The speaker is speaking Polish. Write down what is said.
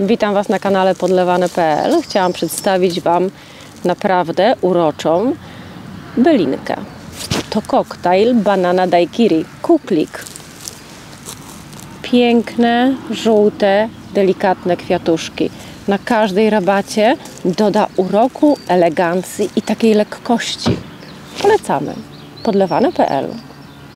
Witam Was na kanale podlewane.pl. Chciałam przedstawić Wam naprawdę uroczą bylinkę. To koktajl banana daiquiri, kuklik. Piękne, żółte, delikatne kwiatuszki. Na każdej rabacie doda uroku, elegancji i takiej lekkości. Polecamy. podlewane.pl